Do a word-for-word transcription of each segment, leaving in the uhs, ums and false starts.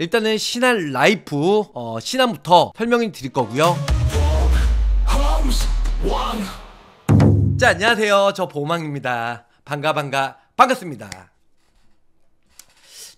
일단은 신한라이프 어, 신한부터 설명해 드릴 거고요. 자, 안녕하세요. 저 보망입니다. 반가 반가 반갑습니다.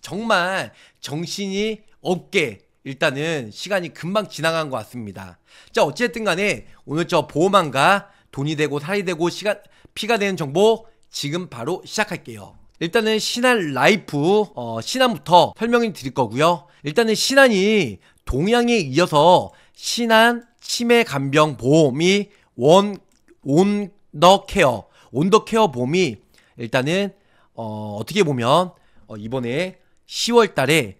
정말 정신이 없게 일단은 시간이 금방 지나간 것 같습니다. 자, 어쨌든 간에 오늘 저 보망과 돈이 되고 살이 되고 시간 피가 되는 정보 지금 바로 시작할게요. 일단은 신한라이프 어, 신한부터 설명해 드릴 거고요. 일단은 신한이 동양에 이어서 신한 치매 간병 보험이 원 온더케어 온더케어 보험이 일단은 어, 어떻게 보면 어, 이번에 시월 달에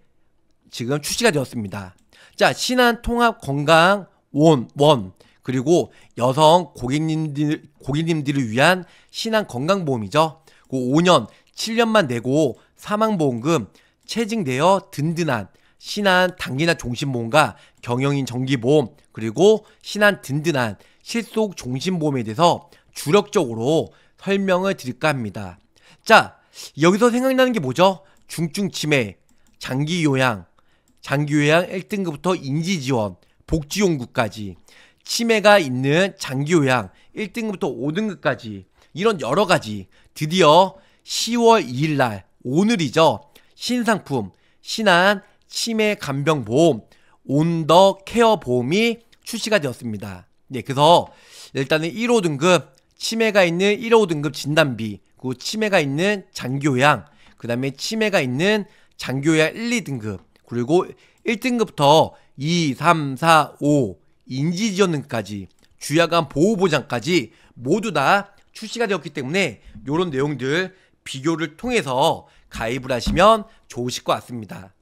지금 출시가 되었습니다. 자, 신한통합건강 원, 원 그리고 여성 고객님들 고객님들을 위한 신한 건강보험이죠. 그 오 년 칠 년만 내고 사망보험금 체증되어 든든한 신한 단기나 종신보험과 경영인 정기보험 그리고 신한 든든한 실속 종신보험에 대해서 주력적으로 설명을 드릴까 합니다. 자, 여기서 생각나는 게 뭐죠? 중증치매, 장기요양, 장기요양 일 등급부터 인지지원, 복지용구까지 치매가 있는 장기요양 일 등급부터 오 등급까지 이런 여러가지 드디어 시월 이일날 오늘이죠. 신상품 신한 치매 간병보험 온더케어 보험이 출시가 되었습니다. 네, 그래서 일단은 일 호 등급 치매가 있는 일 호 등급 진단비 그리고 치매가 있는 장기요양 그 다음에 치매가 있는 장기요양 일, 이 등급 그리고 일 등급부터 이, 삼, 사, 오 인지지원등까지 주야간 보호보장까지 모두 다 출시가 되었기 때문에 이런 내용들 비교를 통해서 가입을 하시면 좋으실 것 같습니다.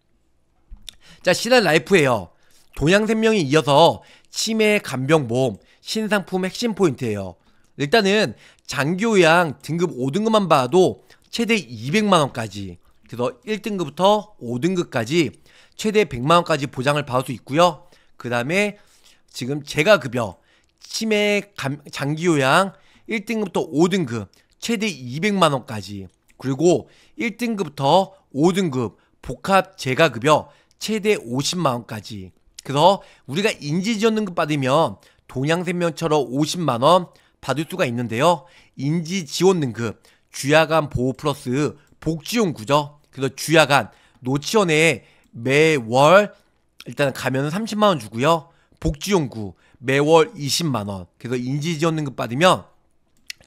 자, 신한라이프예요. 동양생명이 이어서 치매 간병보험 신상품 핵심 포인트예요. 일단은 장기요양 등급 오 등급만 봐도 최대 이백만 원까지 그래서 일 등급부터 오 등급까지 최대 백만 원까지 보장을 받을 수 있고요. 그 다음에 지금 재가급여 치매 감, 장기요양 일 등급부터 오 등급 최대 이백만 원까지 그리고 일 등급부터 오 등급 복합 재가급여 최대 오십만 원까지 그래서 우리가 인지지원등급 받으면 동양생명처럼 오십만 원 받을 수가 있는데요. 인지지원등급 주야간 보호 플러스 복지용구죠. 그래서 주야간 노치원에 매월 일단 가면 삼십만 원 주고요. 복지용구 매월 이십만 원 그래서 인지지원등급 받으면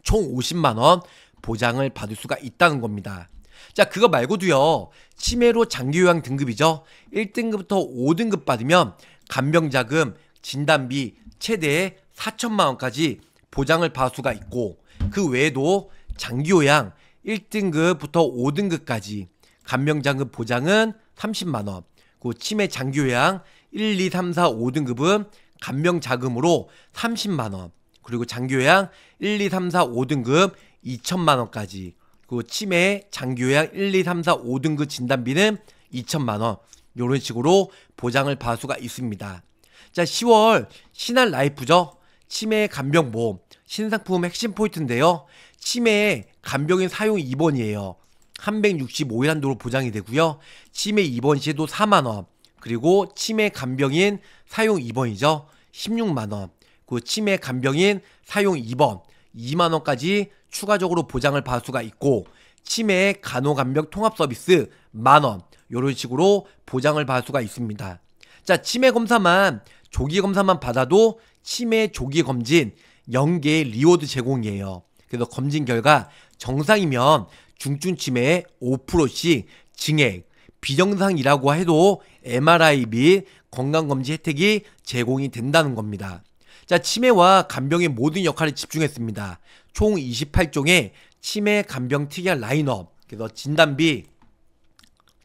총 오십만 원 보장을 받을 수가 있다는 겁니다. 자, 그거 말고도요 치매로 장기요양 등급이죠. 일 등급부터 오 등급 받으면 간병자금 진단비 최대 사천만 원까지 보장을 받을 수가 있고 그 외에도 장기요양 일 등급부터 오 등급까지 간병자금 보장은 삼십만 원 그 치매 장기요양 일, 이, 삼, 사, 오 등급은 간병자금으로 삼십만 원 그리고 장기요양 일, 이, 삼, 사, 오 등급 이천만 원까지 그 치매 장기요양 일, 이, 삼, 사, 오 등급 진단비는 이천만 원 요런 식으로 보장을 받을 수가 있습니다. 자, 시월 신한라이프죠. 치매 간병보험 신상품 핵심 포인트인데요. 치매 간병인 사용 입원이에요. 삼백육십오 일 한도로 보장이 되고요. 치매 입원 시에도 사만 원 그리고 치매 간병인 사용 입원이죠. 십육만 원 그 치매 간병인 사용 입원 이만 원까지 추가적으로 보장을 받을 수가 있고 치매 간호간병 통합서비스 만 원 이런 식으로 보장을 받을 수가 있습니다. 자, 치매 검사만 조기 검사만 받아도 치매 조기 검진 영 개 리워드 제공이에요. 그래서 검진 결과 정상이면 중증치매 오 퍼센트씩 증액 비정상이라고 해도 엠 알 아이 및 건강검진 혜택이 제공이 된다는 겁니다. 자, 치매와 간병의 모든 역할에 집중했습니다. 총 이십팔 종의 치매 간병 특이한 라인업 그래서 진단비,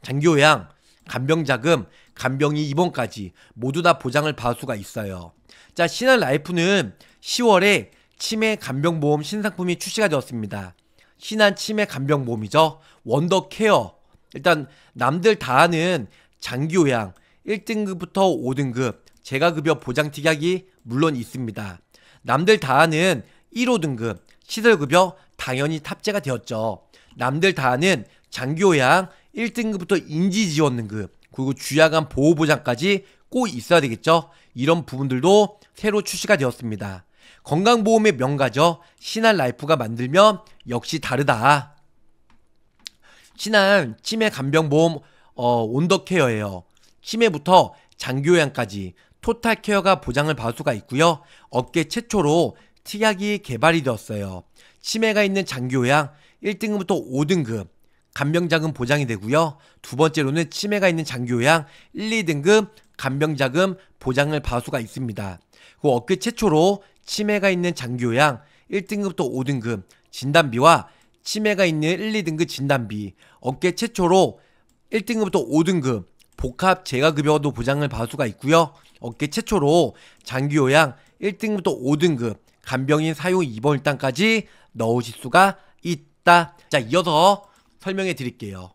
장기요양, 간병자금, 간병이 입원까지 모두 다 보장을 받을 수가 있어요. 자, 신한라이프는 시월에 치매 간병보험 신상품이 출시가 되었습니다. 신한 치매 간병보험이죠. 원더케어 일단 남들 다 아는 장기요양 일 등급부터 오 등급 재가급여 보장 특약이 물론 있습니다. 남들 다 아는 일 호 등급 시설급여 당연히 탑재가 되었죠. 남들 다 아는 장기요양 일 등급부터 인지지원등급 그리고 주야간 보호보장까지 꼭 있어야 되겠죠. 이런 부분들도 새로 출시가 되었습니다. 건강보험의 명가죠. 신한라이프가 만들면 역시 다르다. 신한 치매 간병보험 어, 온더케어예요. 치매부터 장기요양까지 토탈케어가 보장을 받을 수가 있고요. 업계 최초로 특약이 개발이 되었어요. 치매가 있는 장기요양 일 등급부터 오 등급 간병자금 보장이 되고요. 두 번째로는 치매가 있는 장기요양 일, 이 등급 간병자금 보장을 받을 수가 있습니다. 그 업계 최초로 치매가 있는 장기요양 일 등급부터 오 등급 진단비와 치매가 있는 일, 이 등급 진단비, 업계 최초로 일 등급부터 오 등급 복합 재가급여도 보장을 받을 수가 있고요. 업계 최초로 장기요양 일 등급부터 오 등급 간병인 사용 입원 일당까지 넣으실 수가 있다. 자, 이어서 설명해 드릴게요.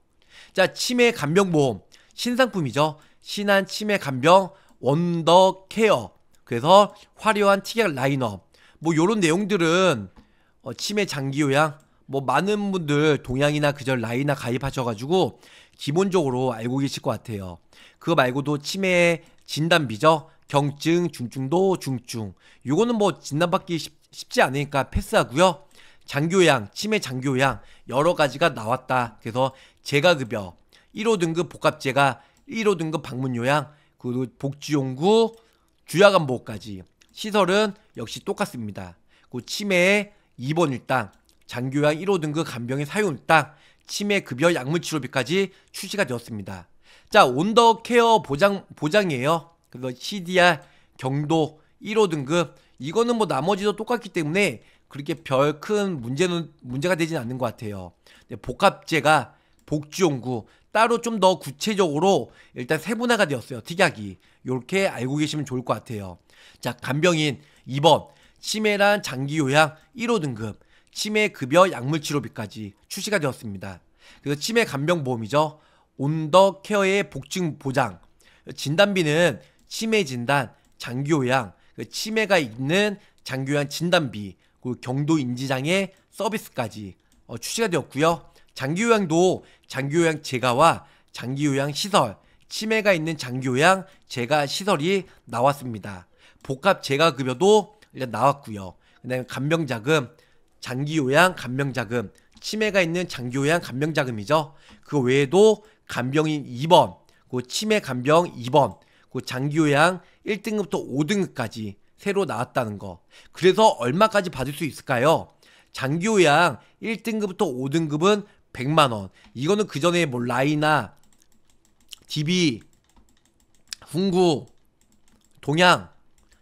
자, 치매 간병보험 신상품이죠. 신한 치매 간병 원더케어. 그래서 화려한 특약 라인업, 뭐 요런 내용들은 어, 치매 장기요양 뭐 많은 분들 동양이나 그저 라이나 가입하셔가지고 기본적으로 알고 계실 것 같아요. 그거 말고도 치매 진단비죠. 경증, 중증도, 중증. 요거는 뭐 진단받기 쉽, 쉽지 않으니까 패스하고요. 장기요양, 치매 장기요양 여러 가지가 나왔다. 그래서 재가급여, 일 호 등급 복합재가, 일 호 등급 방문요양, 그리고 복지용구, 주야간 보호까지. 시설은 역시 똑같습니다. 그 치매의 입원 일당, 장기요양 일 호 등급 간병인 사용 일당, 치매 급여 약물 치료비까지 출시가 되었습니다. 자, 온더케어 보장, 보장이에요. 그래서 씨디알, 경도, 일 호 등급 이거는 뭐 나머지도 똑같기 때문에 그렇게 별 큰 문제는 문제가 되진 않는 것 같아요. 복합재가, 복지용구 따로 좀 더 구체적으로 일단 세분화가 되었어요. 특약이 이렇게 알고 계시면 좋을 것 같아요. 자, 간병인 이 번 치매란 장기요양 일 호 등급 치매 급여 약물 치료비까지 출시가 되었습니다. 그래서 치매 간병보험이죠. 온더케어의 복지 보장, 진단비는 치매 진단, 장기요양, 치매가 있는 장기요양 진단비, 그리고 경도 인지장애 서비스까지 어, 출시가 되었고요. 장기요양도 장기요양 재가와 장기요양 시설, 치매가 있는 장기요양 재가 시설이 나왔습니다. 복합 재가급여도 일단 나왔고요. 그 다음에 간병자금, 장기요양 간병자금, 치매가 있는 장기요양 간병자금이죠. 그 외에도 간병인 이 번, 그 치매 간병 이 번, 그 장기요양 일 등급부터 오 등급까지 새로 나왔다는 거. 그래서 얼마까지 받을 수 있을까요? 장기요양 일 등급부터 오 등급은 백만 원. 이거는 그 전에 뭐 라이나, 디비, 훈구, 동양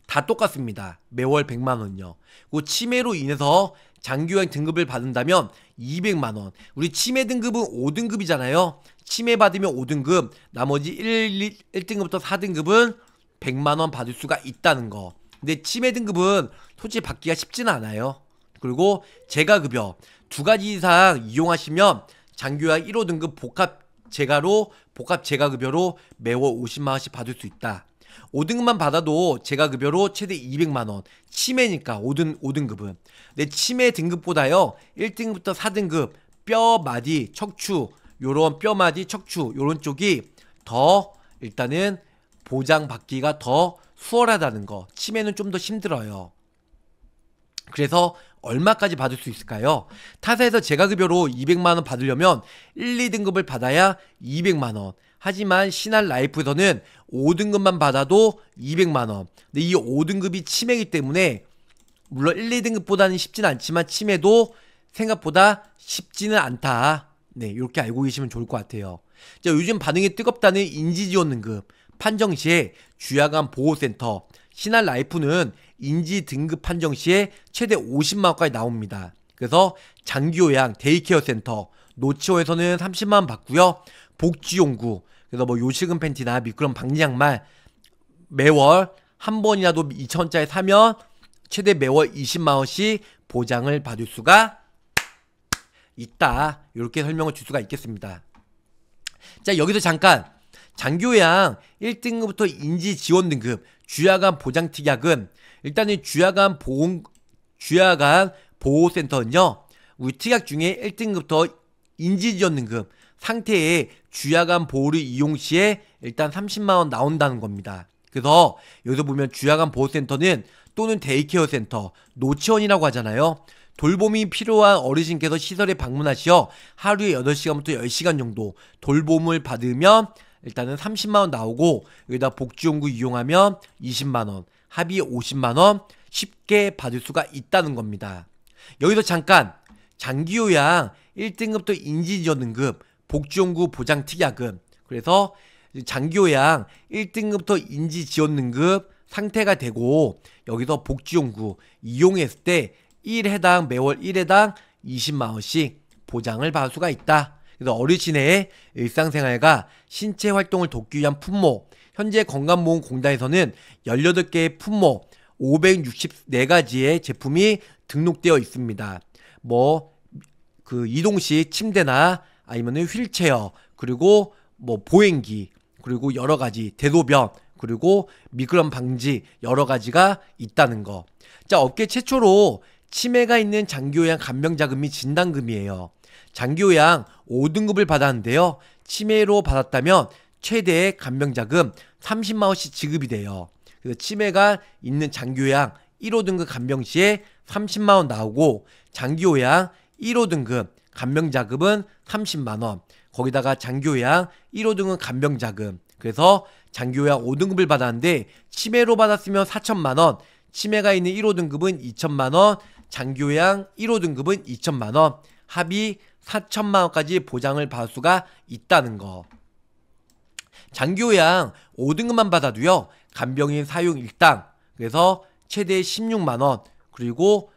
다 똑같습니다. 매월 백만 원요. 그 치매로 인해서 장기요양 등급을 받는다면 이백만 원. 우리 치매 등급은 오 등급이잖아요. 치매 받으면 오 등급, 나머지 일, 일 등급부터 사 등급은 백만 원 받을 수가 있다는 거. 근데 치매 등급은 솔직히 받기가 쉽지는 않아요. 그리고 재가급여 두 가지 이상 이용하시면 장기요양 일 호 등급 복합 재가로 복합 재가급여로 매월 오십만 원씩 받을 수 있다. 오 등급만 받아도 재가급여로 최대 이백만 원. 치매니까 오 등, 오 등급은. 근데 치매 등급보다요 일 등급부터 사 등급 뼈마디, 척추 요런 뼈마디, 척추 요런 쪽이 더 일단은 보장받기가 더 수월하다는 거. 치매는 좀 더 힘들어요. 그래서 얼마까지 받을 수 있을까요? 타사에서 재가급여로 이백만 원 받으려면 일, 이 등급을 받아야 이백만 원. 하지만 신한라이프에서는 오 등급만 받아도 이백만 원. 근데 이 오 등급이 치매이기 때문에 물론 일, 이 등급보다는 쉽진 않지만 치매도 생각보다 쉽지는 않다. 네, 이렇게 알고 계시면 좋을 것 같아요. 자, 요즘 반응이 뜨겁다는 인지지원등급 판정 시에 주야간 보호센터, 신한라이프는 인지 등급 판정 시에 최대 오십만 원까지 나옵니다. 그래서 장기요양 데이케어 센터, 노치원에서는 삼십만 원 받고요. 복지용구, 그래서 뭐 요식은 팬티나 미끄럼 방지 양말 매월 한 번이라도 이천 원짜리 사면 최대 매월 이십만 원씩 보장을 받을 수가 있다. 이렇게 설명을 줄 수가 있겠습니다. 자, 여기서 잠깐 장기요양 일 등급부터 인지지원등급 주야간 보장특약은 일단은 주야간 보호, 주야간 보호센터는요 우리 특약 중에 일 등급부터 인지지원등급 상태의 주야간 보호를 이용 시에 일단 삼십만 원 나온다는 겁니다. 그래서 여기서 보면 주야간 보호센터는 또는 데이케어 센터, 노치원이라고 하잖아요. 돌봄이 필요한 어르신께서 시설에 방문하시어 하루에 여덟 시간부터 열 시간 정도 돌봄을 받으면 일단은 삼십만 원 나오고, 여기다 복지용구 이용하면 이십만 원, 합의 오십만 원 쉽게 받을 수가 있다는 겁니다. 여기서 잠깐 장기요양 일 등급도 인지지원등급, 복지용구 보장특약금, 그래서 장기요양 일 등급도 인지지원등급 상태가 되고, 여기서 복지용구 이용했을 때 일회당 매월 일회당 이십만 원씩 보장을 받을 수가 있다. 그래서 어르신의 일상생활과 신체 활동을 돕기 위한 품목, 현재 건강보험공단에서는 열여덟 개의 품목 오백육십사 가지의 제품이 등록되어 있습니다. 뭐 그 이동시 침대나 아니면은 휠체어, 그리고 뭐 보행기, 그리고 여러가지 대소변, 그리고 미끄럼 방지 여러가지가 있다는 거. 자, 업계 최초로 치매가 있는 장기요양 간병자금이 진단금이에요. 장기요양 오 등급을 받았는데요, 치매로 받았다면 최대 간병자금 삼십만 원씩 지급이 돼요. 그래서 치매가 있는 장기요양 일 호 등급 간병 시에 삼십만 원 나오고, 장기요양 일 호 등급 간병자금은 삼십만 원, 거기다가 장기요양 일 호 등급 간병자금, 그래서 장기요양 오 등급을 받았는데 치매로 받았으면 사천만 원, 치매가 있는 일 호 등급은 이천만 원, 장기요양 일 호 등급은 이천만 원, 합의 사천만 원까지 보장을 받을 수가 있다는 거. 장기요양 오 등급만 받아도요, 간병인 사용 일당, 그래서 최대 십육만 원, 그리고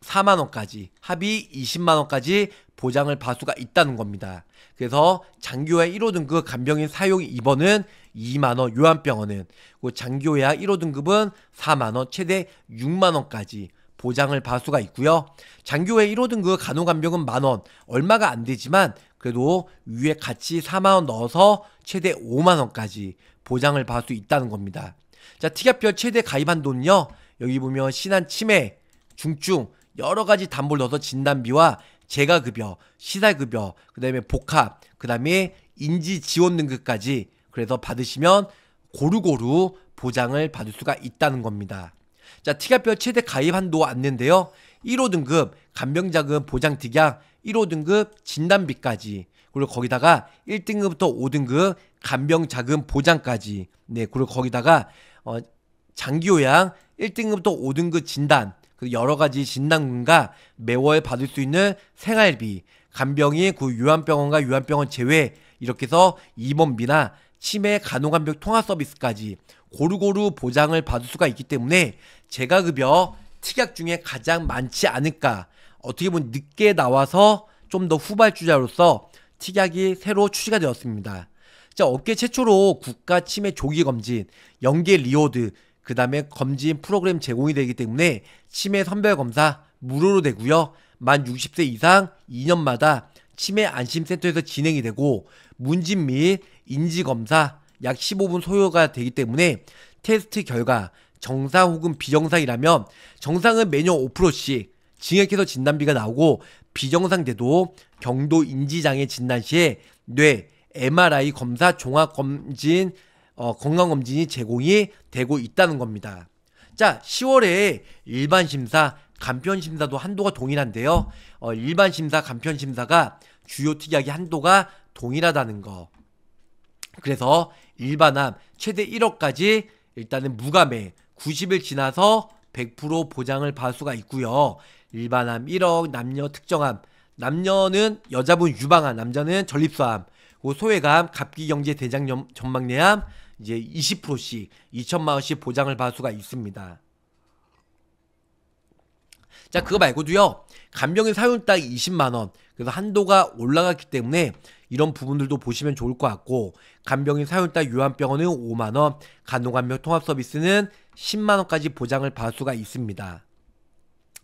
사만 원까지, 합의 이십만 원까지 보장을 받을 수가 있다는 겁니다. 그래서 장기요양 일 호 등급 간병인 사용 입원은 이만 원, 요양병원은, 그리고 장기요양 일 호 등급은 사만 원, 최대 육만 원까지 보장을 받을 수가 있고요. 장기요양 일 호 등급 간호간병은 만 원, 얼마가 안 되지만 그래도 위에 같이 사만 원 넣어서 최대 오만 원까지 보장을 받을 수 있다는 겁니다. 자, 특약별 최대 가입 한도는요, 여기 보면 신한 치매, 중증 여러가지 담보를 넣어서 진단비와 재가급여, 시설급여, 그 다음에 복합, 그 다음에 인지지원등급까지, 그래서 받으시면 고루고루 보장을 받을 수가 있다는 겁니다. 자, 특약별 최대 가입 한도 안내인데요, 일 호 등급 간병자금 보장특약, 일 호 등급 진단비까지, 그리고 거기다가 일 등급부터 오 등급 간병자금 보장까지, 네, 그리고 거기다가 어, 장기요양 일 등급부터 오 등급 진단, 여러가지 진단금과 매월 받을 수 있는 생활비, 간병이 그 요양병원과 요양병원 제외, 이렇게 해서 입원비나 치매 간호간병 통합 서비스까지 고루고루 보장을 받을 수가 있기 때문에 재가급여 특약 중에 가장 많지 않을까. 어떻게 보면 늦게 나와서 좀 더 후발주자로서 특약이 새로 출시가 되었습니다. 자, 업계 최초로 국가 치매 조기검진, 연계 리워드, 그 다음에 검진 프로그램 제공이 되기 때문에 치매 선별검사 무료로 되고요, 만 육십 세 이상 이 년마다 치매 안심센터에서 진행이 되고, 문진 및 인지검사 약 십오 분 소요가 되기 때문에 테스트 결과 정상 혹은 비정상이라면 정상은 매년 오 퍼센트씩 증액해서 진단비가 나오고, 비정상돼도 경도인지장애 진단 시에 뇌, 엠알아이 검사 종합검진, 어, 건강검진이 제공이 되고 있다는 겁니다. 자, 시월에 일반심사, 간편심사도 한도가 동일한데요, 어, 일반심사, 간편심사가 주요 특약이 한도가 동일하다는 거. 그래서 일반암 최대 일억까지 일단은 무감액 구십 일 지나서 백 퍼센트 보장을 받을 수가 있고요, 일반암 일억, 남녀 특정암, 남녀는 여자분 유방암, 남자는 전립선암, 소외감, 갑기경제 대장 전망내암 이제 이십 퍼센트씩 이천만 원씩 보장을 받을 수가 있습니다. 자, 그거 말고도요, 간병인 사용당 이십만 원, 그래서 한도가 올라갔기 때문에 이런 부분들도 보시면 좋을 것 같고, 간병인 사용당 요양병원은 오만 원, 간호간병 통합서비스는 십만 원까지 보장을 받을 수가 있습니다.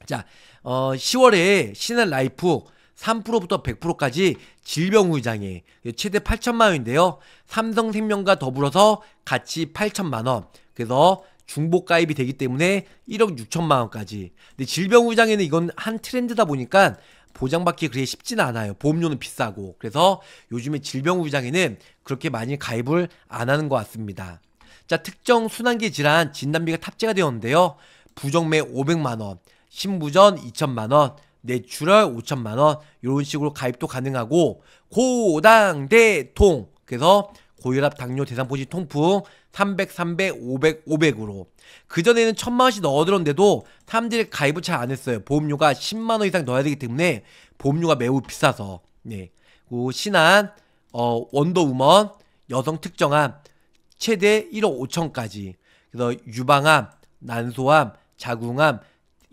자, 어, 시월에 신한라이프 삼 퍼센트부터 백 퍼센트까지 질병후유장애 최대 팔천만 원인데요, 삼성생명과 더불어서 같이 팔천만 원, 그래서 중복가입이 되기 때문에 일억 육천만 원까지. 근데 질병후유장애는 이건 한 트렌드다 보니까 보장받기 그리 쉽진 않아요. 보험료는 비싸고. 그래서 요즘에 질병의장에는 그렇게 많이 가입을 안 하는 것 같습니다. 자, 특정 순환기 질환 진단비가 탑재가 되었는데요. 부정맥 오백만 원, 심부전 이천만 원, 뇌출혈 오천만 원, 이런 식으로 가입도 가능하고, 고당대통, 그래서 고혈압, 당뇨, 대상포진, 통풍 삼백, 삼백, 오백, 오백으로 그전에는 천만 원씩 넣어들었는데도 사람들이 가입을 잘 안했어요. 보험료가 십만 원 이상 넣어야 되기 때문에 보험료가 매우 비싸서. 네. 그리고 신한 어, 원더우먼 여성 특정암 최대 일억 오천까지, 그래서 유방암, 난소암, 자궁암,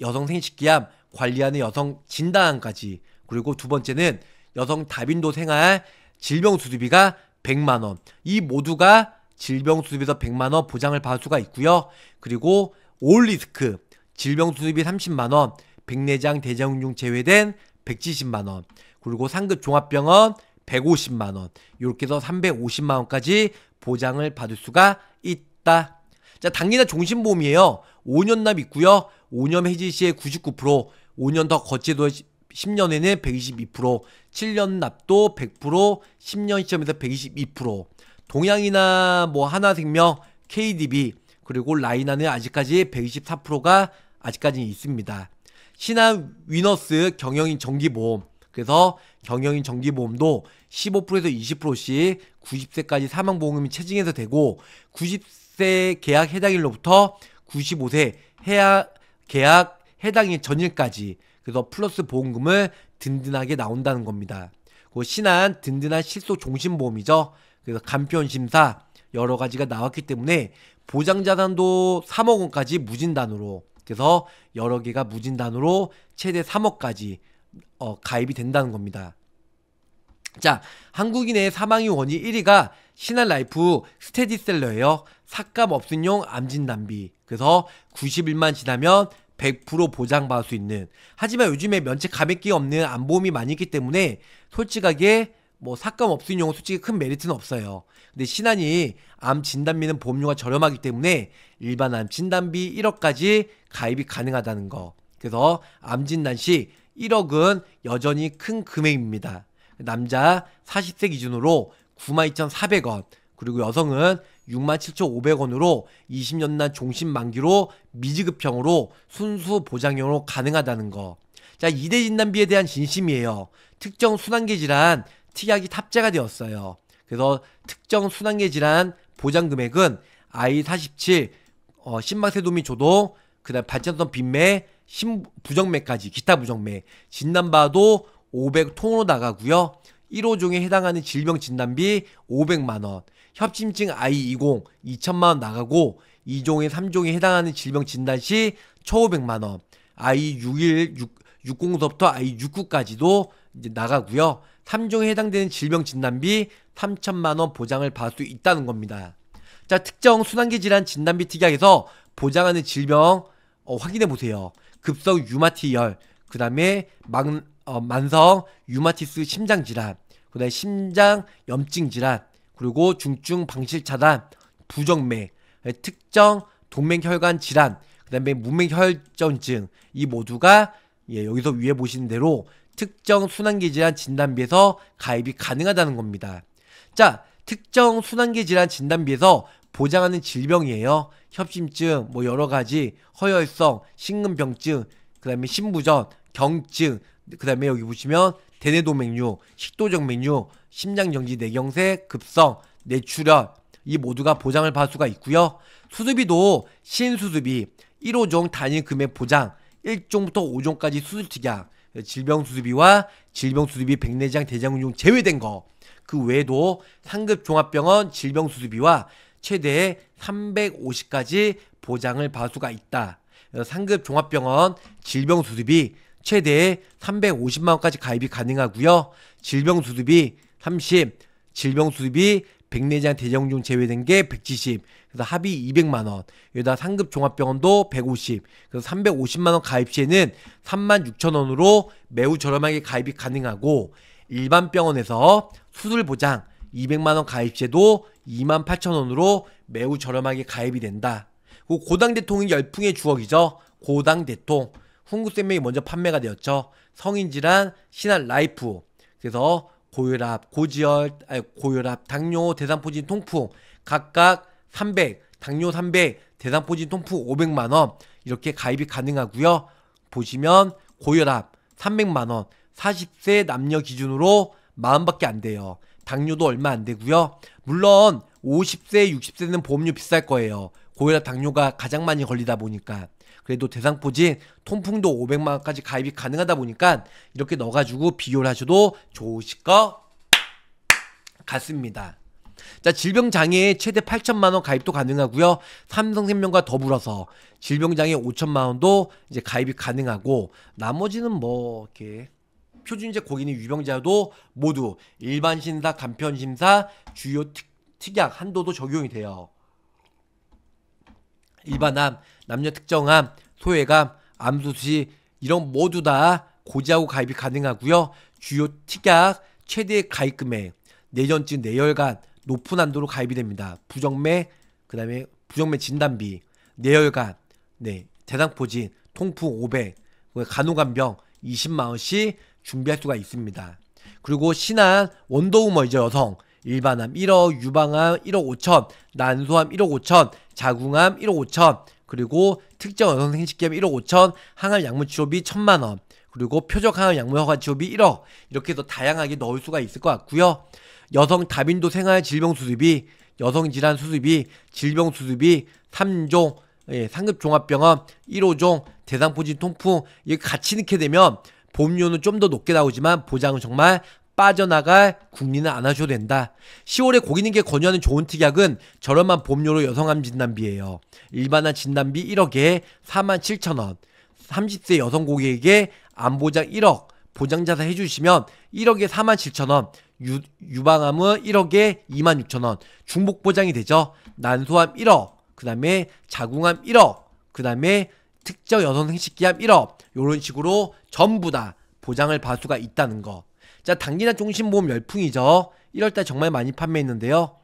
여성 생식기암, 관리하는 여성 진단암까지. 그리고 두 번째는 여성 다빈도 생활 질병 수수비가 백만 원. 이 모두가 질병 수습에서 백만 원 보장을 받을 수가 있고요. 그리고 올 리스크 질병 수습이 삼십만 원, 백내장 대장균 제외된 백칠십만 원, 그리고 상급 종합병원 백오십만 원, 이렇게 해서 삼백오십만 원까지 보장을 받을 수가 있다. 자, 단기나 종신보험이에요. 오 년 납 있고요. 오 년 해지 시에 구십구 퍼센트, 오 년 더 거치도 십 년에는 백이십이 퍼센트, 칠 년 납도 백 퍼센트, 십 년 시점에서 백이십이 퍼센트. 동양이나 뭐 하나생명, 케이디비, 그리고 라이나는 아직까지 백이십사 퍼센트가 아직까지는 있습니다. 신한 위너스 경영인 정기보험, 그래서 경영인 정기보험도 십오 퍼센트에서 이십 퍼센트씩 구십 세까지 사망보험금이 체증해서 되고, 구십 세 계약 해당일로부터 구십오 세 해약, 계약 해당일 전일까지, 그래서 플러스 보험금을 든든하게 나온다는 겁니다. 그 신한 든든한 실손종신보험이죠. 그래서 간편심사 여러 가지가 나왔기 때문에 보장자산도 삼억 원까지 무진단으로, 그래서 여러 개가 무진단으로 최대 삼억까지 어, 가입이 된다는 겁니다. 자, 한국인의 사망의 원인 일 위가 신한라이프 스테디셀러예요. 삭감 없음용 암진단비. 그래서 구십 일만 지나면 백 퍼센트 보장받을 수 있는. 하지만 요즘에 면책 감액기 없는 암보험이 많이 있기 때문에 솔직하게 뭐 삭감 없인 경우 솔직히 큰 메리트는 없어요. 근데 신한이 암 진단비는 보험료가 저렴하기 때문에 일반 암 진단비 일억까지 가입이 가능하다는 거. 그래서 암 진단 시 일억은 여전히 큰 금액입니다. 남자 사십 세 기준으로 구만 이천사백 원, 그리고 여성은 육만 칠천오백 원으로 이십 년 난 종신 만기로 미지급형으로 순수 보장형으로 가능하다는 거. 자, 이 대 진단비에 대한 진심이에요. 특정 순환기 질환 특약이 탑재가 되었어요. 그래서 특정 순환기 질환 보장 금액은 아이 사십칠, 어, 심막세도미 조동, 그 다음 발전성 빈맥, 심, 부정맥까지, 기타 부정맥, 진단봐도 오백 통으로 나가고요. 일 호종에 해당하는 질병 진단비 오백만 원, 협심증 아이 이십 이천만 원 나가고, 이 종에 삼 종에 해당하는 질병 진단 시 천오백만 원, 아이 육십일, 육십서부터 아이 육십구까지도 이제 나가고요. 삼 종에 해당되는 질병 진단비 삼천만 원 보장을 받을 수 있다는 겁니다. 자, 특정 순환기 질환 진단비 특약에서 보장하는 질병 어, 확인해 보세요. 급성 류마티열, 그 다음에 막 어, 만성 류마티스 심장 질환, 그 다음에 심장 염증 질환, 그리고 중증 방실 차단, 부정맥, 특정 동맥혈관 질환, 그 다음에 무맥혈전증, 이 모두가 예, 여기서 위에 보시는 대로 특정 순환기 질환 진단비에서 가입이 가능하다는 겁니다. 자, 특정 순환기 질환 진단비에서 보장하는 질병이에요. 협심증, 뭐 여러 가지, 허혈성, 심근병증, 그 다음에 심부전, 경증, 그 다음에 여기 보시면 대뇌동맥류, 식도정맥류, 심장정지, 내경색, 급성, 뇌출혈, 이 모두가 보장을 받을 수가 있고요. 수술비도 신수술비, 일 호종 단일 금액 보장, 일 종부터 오 종까지 수술특약, 질병수술비와 질병수술비 백내장 대장균 제외된 거, 그 외에도 상급종합병원 질병수술비와 최대 삼백오십까지 보장을 받을 수가 있다. 상급종합병원 질병수술비 최대 삼백오십만 원까지 가입이 가능하고요. 질병수술비 삼십, 질병수술비 백내장 대장균 제외된 게 백칠십, 그래서 합이 이백만 원, 여기다 상급종합병원도 백오십, 그래서 삼백오십만 원 가입 시에는 삼만 육천 원으로 매우 저렴하게 가입이 가능하고, 일반 병원에서 수술보장 이백만 원 가입 시에도 이만 팔천 원으로 매우 저렴하게 가입이 된다. 고당대통이 열풍의 주역이죠. 고당대통, 흥국생명이 먼저 판매가 되었죠. 성인질환, 신한라이프. 그래서 고혈압, 고지혈, 아니 고혈압, 당뇨, 대상포진, 통풍 각각 삼백, 당뇨 삼백, 대상포진, 통풍 오백만 원 이렇게 가입이 가능하고요. 보시면 고혈압 삼백만 원, 사십 세 남녀 기준으로 만 원밖에 안 돼요. 당뇨도 얼마 안 되고요. 물론 오십 세, 육십 세는 보험료 비쌀 거예요. 고혈압, 당뇨가 가장 많이 걸리다 보니까. 그래도 대상포진, 통풍도 오백만 원까지 가입이 가능하다 보니까 이렇게 넣어가지고 비교를 하셔도 좋으실 것 같습니다. 자, 질병장애에 최대 팔천만 원 가입도 가능하고요. 삼성생명과 더불어서 질병장애 오천만 원도 이제 가입이 가능하고, 나머지는 뭐 이렇게 표준이체 고객인 유병자도 모두 일반심사, 간편심사, 주요 특, 특약 한도도 적용이 돼요. 일반암, 남녀 특정암, 소외감, 암수시 이런 모두 다 고지하고 가입이 가능하고요. 주요 특약 최대 가입금액, 내전증, 내혈관 높은 한도로 가입이 됩니다. 부정맥, 그 다음에 부정맥 진단비, 내혈관, 네, 대상포진, 통풍 오백, 간호간병 이십만 원씩 준비할 수가 있습니다. 그리고 신한 원더우먼 이제 여성, 일반암 일억, 유방암 일억 오천, 난소암 일억 오천, 자궁암 일억 오천, 그리고 특정 여성 생식기암 일억 오천, 항암 약물 치료비 천만 원, 그리고 표적 항암 약물 허가 치료비 일억, 이렇게 해서 다양하게 넣을 수가 있을 것 같고요. 여성 다빈도 생활 질병 수술비, 여성 질환 수술비, 질병 수술비 삼 종, 예, 상급 종합병원 일호 종, 대상포진 통풍 이게 같이 넣게 되면 보험료는 좀 더 높게 나오지만 보장은 정말 빠져나갈 궁리는 안 하셔도 된다. 시월에 고객님께 권유하는 좋은 특약은 저렴한 보험료로 여성암 진단비예요. 일반암 진단비 일억에 사만 칠천 원, 삼십 세 여성 고객에게 암보장 일억, 보장자사 해주시면 일억에 사만 칠천 원, 유, 유방암은 일억에 이만 육천 원, 중복보장이 되죠. 난소암 일억, 그 다음에 자궁암 일억, 그 다음에 특정 여성 생식기암 일억, 요런 식으로 전부 다 보장을 받을 수가 있다는 거. 자, 단기나 종신보험 열풍이죠. 일월달 정말 많이 판매했는데요.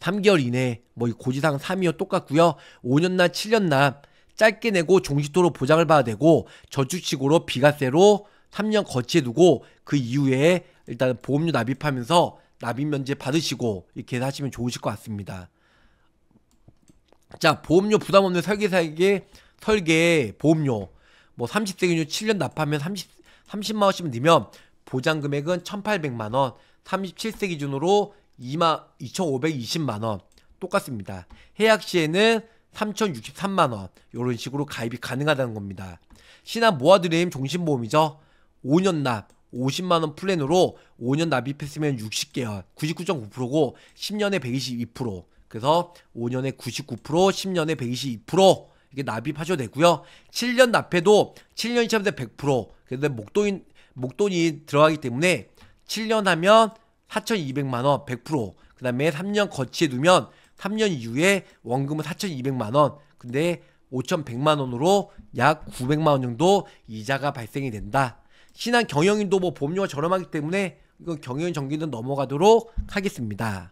삼 개월 이내, 뭐 고지사항 삼이요 똑같고요. 오 년납, 칠 년납 짧게 내고 종식도로 보장을 받아야 되고, 저축식으로 비과세로 삼 년 거치해두고 그 이후에 일단 보험료 납입하면서 납입 면제 받으시고 이렇게 하시면 좋으실 것 같습니다. 자, 보험료 부담 없는 설계사에게 설계 보험료 뭐 삼십 세 기준 칠 년 납하면 삼십만 원씩 넣으면 보장금액은 천팔백만 원, 삼십칠 세 기준으로 이천오백이십만 원 똑같습니다. 해약시에는 삼천육십삼만 원 이런 식으로 가입이 가능하다는 겁니다. 신한 모아드림 종신보험이죠. 오 년 납 오십만 원 플랜으로 오 년 납입했으면 육십 개월 구십구 점 구 퍼센트고 십 년에 백이십이 퍼센트, 그래서 오 년에 구십구 퍼센트, 십 년에 백이십이 퍼센트 이렇게 납입하셔도 되고요. 칠 년 납해도 칠 년 이체하면 백 퍼센트. 그런데 목돈이, 목돈이 들어가기 때문에 칠 년 하면 사천이백만 원 백 퍼센트, 그 다음에 삼 년 거치해 두면 삼 년 이후에 원금은 사천이백만 원, 근데 오천백만 원으로 약 구백만 원 정도 이자가 발생이 된다. 신한 경영인도 뭐 보험료가 저렴하기 때문에 이건 경영인 정기는 넘어가도록 하겠습니다.